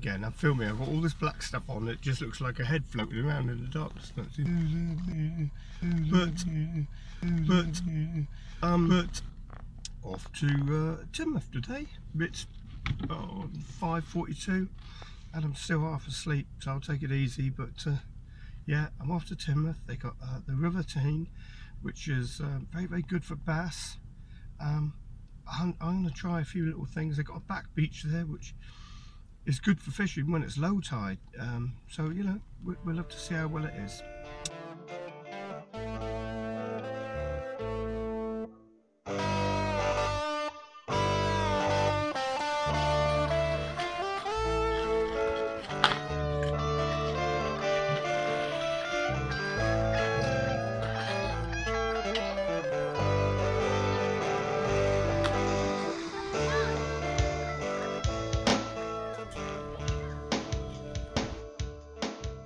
again. I'm filming, I've got all this black stuff on, it just looks like a head floating around in the darkness. But off to Teignmouth today. It's 5:42 and I'm still half asleep, so I'll take it easy. But yeah, I'm off to Teignmouth. They got the River Teign, which is very, very good for bass. I'm going to try a few little things. They've got a back beach there, which is good for fishing when it's low tide. So, you know, we'll have to see how well it is.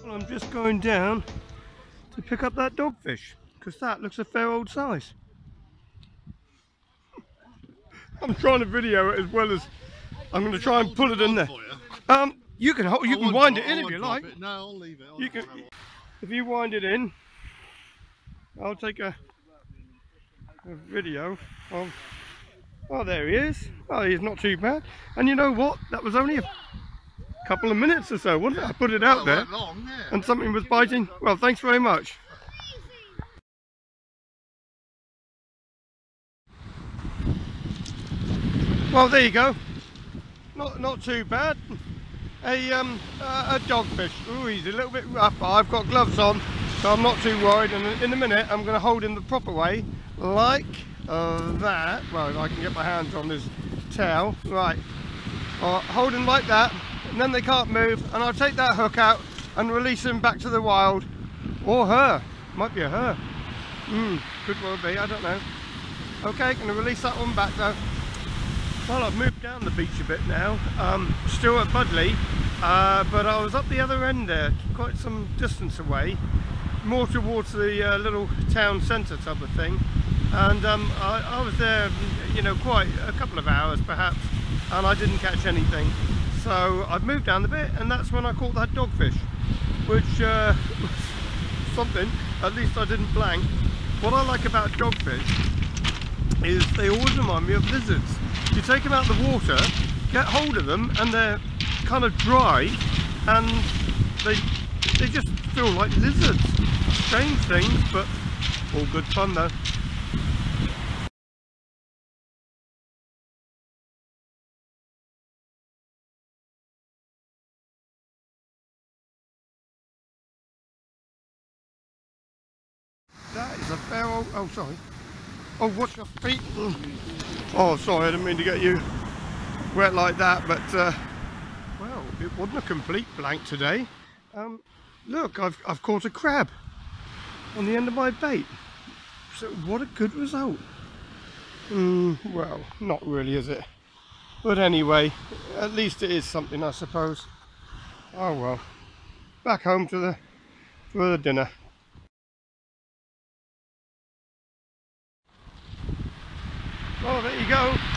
I'm just going down to pick up that dogfish because that looks a fair old size. I'm trying to video it as well as I'm going to try and pull it in there. You can wind it in if you like. No, I'll leave it. You can, if you wind it in, I'll take a video of. Oh, there he is. Oh, he's not too bad. And you know what? That was only a couple of minutes or so, wasn't it? I put it out there long, yeah. And something was biting. Well, thanks very much. Well, there you go. Not too bad. A dogfish. Ooh, he's a little bit rough. I've got gloves on, so I'm not too worried. And in a minute, I'm going to hold him the proper way, like that. Well, if I can get my hands on this towel, right? Hold him like that. And then they can't move, and I'll take that hook out and release him back to the wild, or her. Might be a her. Could well be. I don't know. Okay, gonna release that one back though. Well, I've moved down the beach a bit now. Still at Budleigh, but I was up the other end there, quite some distance away, more towards the little town centre type of thing. And I was there, you know, quite a couple of hours perhaps, and I didn't catch anything. So I've moved down the bit, and that's when I caught that dogfish, which was something. At least I didn't blank. What I like about dogfish is they always remind me of lizards. You take them out of the water, get hold of them, and they're kind of dry, and they just feel like lizards. Strange things, but all good fun though. That is a fair old... Oh, sorry. Oh, watch your feet. Oh, sorry, I didn't mean to get you wet like that, but, well, it wasn't a complete blank today. Look, I've caught a crab on the end of my bait. So, what a good result. Well, not really, is it? But anyway, at least it is something, I suppose. Oh, well. Back home to the... for the dinner. Well, there you go.